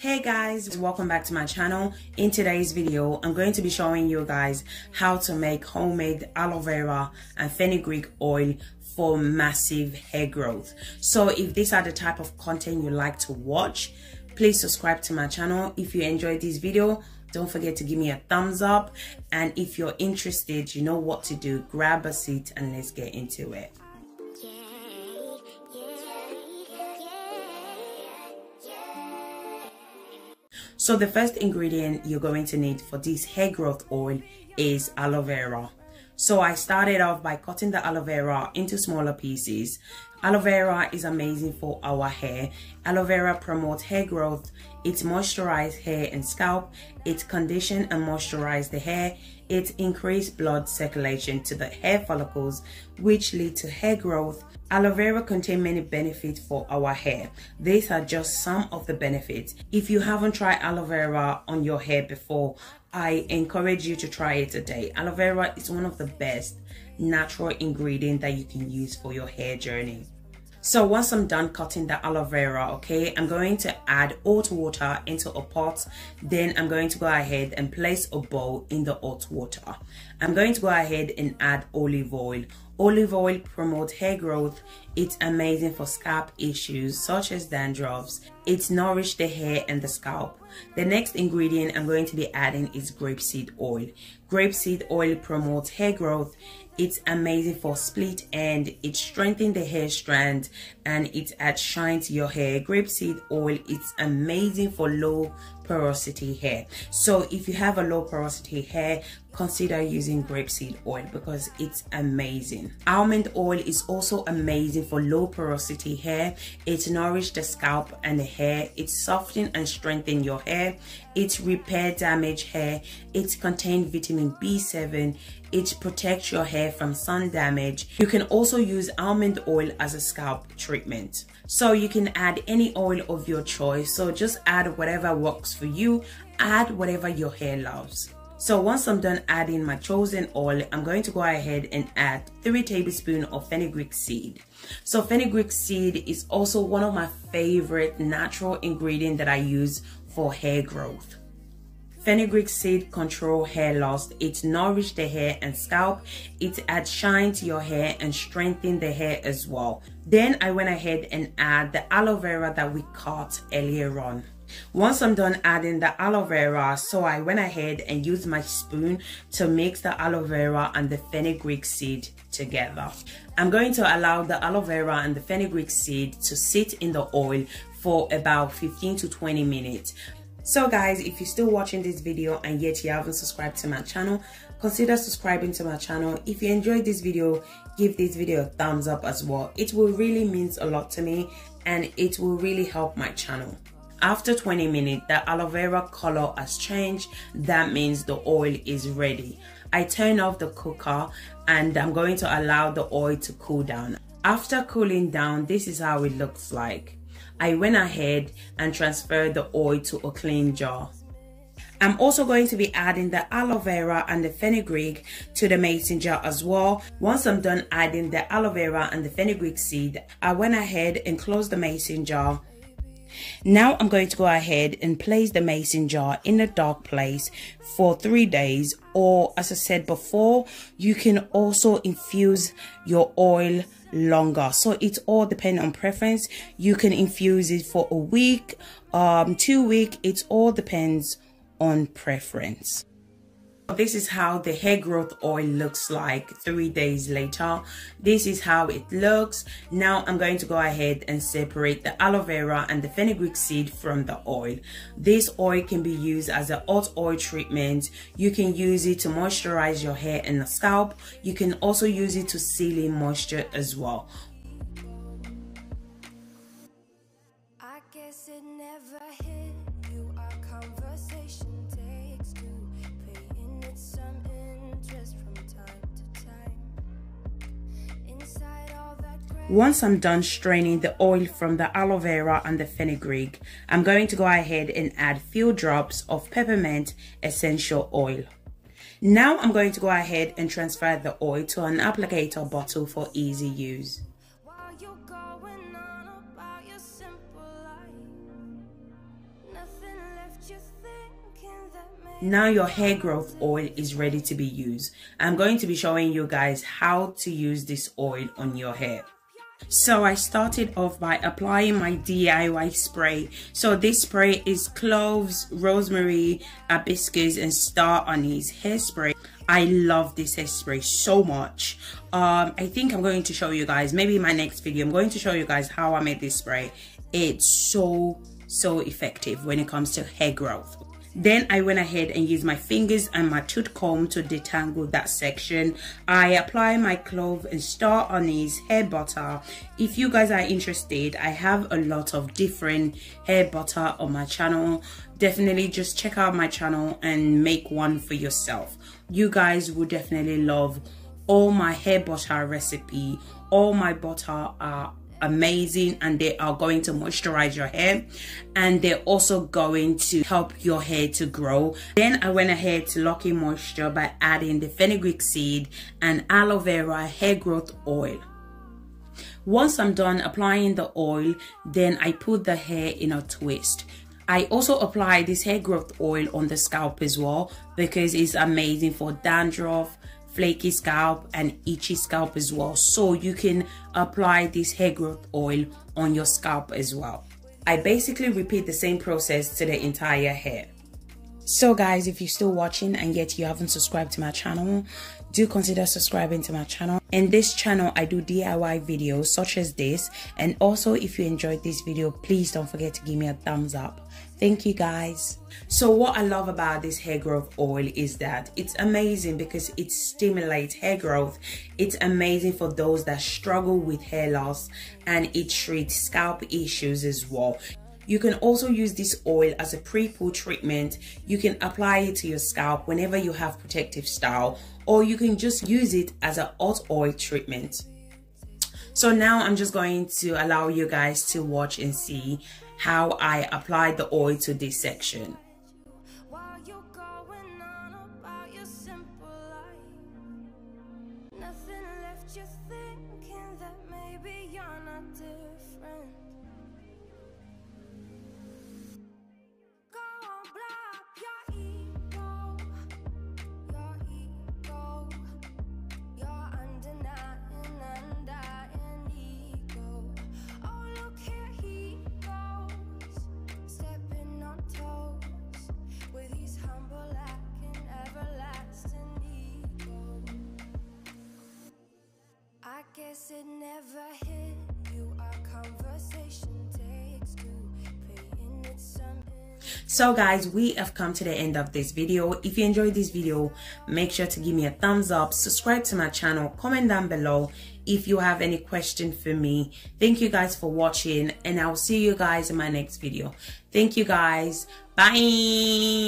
Hey guys, welcome back to my channel. In today's video I'm going to be showing you guys how to make homemade aloe vera and fenugreek oil for massive hair growth. So if these are the type of content you like to watch, please subscribe to my channel. If you enjoyed this video, don't forget to give me a thumbs up, and if you're interested, you know what to do. Grab a seat and let's get into it. So the first ingredient you're going to need for this hair growth oil is aloe vera. So I started off by cutting the aloe vera into smaller pieces. Aloe vera is amazing for our hair. Aloe vera promotes hair growth, it moisturizes hair and scalp, it conditions and moisturizes the hair, it increases blood circulation to the hair follicles, which lead to hair growth. Aloe vera contains many benefits for our hair. These are just some of the benefits. If you haven't tried aloe vera on your hair before, I encourage you to try it today. Aloe vera is one of the best natural ingredient that you can use for your hair journey. So once I'm done cutting the aloe vera, okay, I'm going to add hot water into a pot. Then I'm going to go ahead and place a bowl in the hot water. I'm going to go ahead and add olive oil. Olive oil promotes hair growth. It's amazing for scalp issues such as dandruffs. It nourishes the hair and the scalp. The next ingredient I'm going to be adding is grapeseed oil. Grapeseed oil promotes hair growth. It's amazing for split end, it strengthens the hair strand and it adds shine to your hair. Grapeseed oil, it's amazing for low porosity hair. So if you have a low porosity hair, consider using grapeseed oil because it's amazing. Almond oil is also amazing for low porosity hair. It nourishes the scalp and the hair. It softens and strengthens your hair. It repairs damaged hair. It contains vitamin B7. It protects your hair from sun damage. You can also use almond oil as a scalp treatment. So you can add any oil of your choice. So just add whatever works for you. Add whatever your hair loves. So once I'm done adding my chosen oil, I'm going to go ahead and add 3 tablespoons of fenugreek seed. So fenugreek seed is also one of my favorite natural ingredients that I use for hair growth. Fenugreek seed controls hair loss, it nourishes the hair and scalp, it adds shine to your hair and strengthens the hair as well. Then I went ahead and add the aloe vera that we cut earlier on. Once I'm done adding the aloe vera, so I went ahead and used my spoon to mix the aloe vera and the fenugreek seed together. I'm going to allow the aloe vera and the fenugreek seed to sit in the oil for about 15 to 20 minutes. So guys, if you're still watching this video and yet you haven't subscribed to my channel, consider subscribing to my channel. If you enjoyed this video, give this video a thumbs up as well. It will really mean a lot to me and it will really help my channel. After 20 minutes, the aloe vera color has changed. That means the oil is ready. I turn off the cooker and I'm going to allow the oil to cool down. After cooling down, this is how it looks like. I went ahead and transferred the oil to a clean jar. I'm also going to be adding the aloe vera and the fenugreek to the mason jar as well. Once I'm done adding the aloe vera and the fenugreek seed, I went ahead and closed the mason jar. Now I'm going to go ahead and place the mason jar in a dark place for 3 days, or as I said before, you can also infuse your oil longer. So it's all depending on preference. You can infuse it for a week, 2 weeks. It all depends on preference. This is how the hair growth oil looks like 3 days later. This is how it looks. Now I'm going to go ahead and separate the aloe vera and the fenugreek seed from the oil. This oil can be used as a hot oil treatment. You can use it to moisturize your hair and the scalp. You can also use it to seal in moisture as well. I guess it never hit you. Our conversation takes two. Some interest from time to time. Inside all that. Once I'm done straining the oil from the aloe vera and the fenugreek, I'm going to go ahead and add few drops of peppermint essential oil. Now I'm going to go ahead and transfer the oil to an applicator bottle for easy use. While Now your hair growth oil is ready to be used. I'm going to be showing you guys how to use this oil on your hair. So I started off by applying my DIY spray. So this spray is cloves, rosemary, hibiscus and star anise hairspray. I love this hairspray so much. I think I'm going to show you guys, maybe in my next video, I'm going to show you guys how I made this spray. It's so effective when it comes to hair growth. Then I went ahead and used my fingers and my tooth comb to detangle that section. I apply my clove and star anise hair butter. If you guys are interested, I have a lot of different hair butter on my channel. Definitely just check out my channel and make one for yourself. You guys will definitely love all my hair butter recipe. All my butter are amazing and they are going to moisturize your hair and they're also going to help your hair to grow. Then I went ahead to lock in moisture by adding the fenugreek seed and aloe vera hair growth oil. Once I'm done applying the oil, then I put the hair in a twist. I also apply this hair growth oil on the scalp as well because it's amazing for dandruff, flaky scalp and itchy scalp as well, so you can apply this hair growth oil on your scalp as well. I basically repeat the same process to the entire hair. So guys, if you're still watching and yet you haven't subscribed to my channel, do consider subscribing to my channel. In this channel I do DIY videos such as this, and also if you enjoyed this video, please don't forget to give me a thumbs up. Thank you guys. So what I love about this hair growth oil is that it's amazing because it stimulates hair growth. It's amazing for those that struggle with hair loss and it treats scalp issues as well. You can also use this oil as a pre-poo treatment. You can apply it to your scalp whenever you have protective style, or you can just use it as a hot oil treatment. So now I'm just going to allow you guys to watch and see how I applied the oil to this section. While you're going on about your simple life, nothing left you thinking that maybe you're not different. Go on, block your ego, your undying ego. Oh, look here. Guess it never hit you. Our conversation takes two. Praying it's something. So guys, we have come to the end of this video. If you enjoyed this video, make sure to give me a thumbs up, subscribe to my channel, comment down below if you have any question for me. Thank you guys for watching and I'll see you guys in my next video. Thank you guys. Bye.